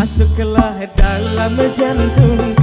Masuklah dalam jantung.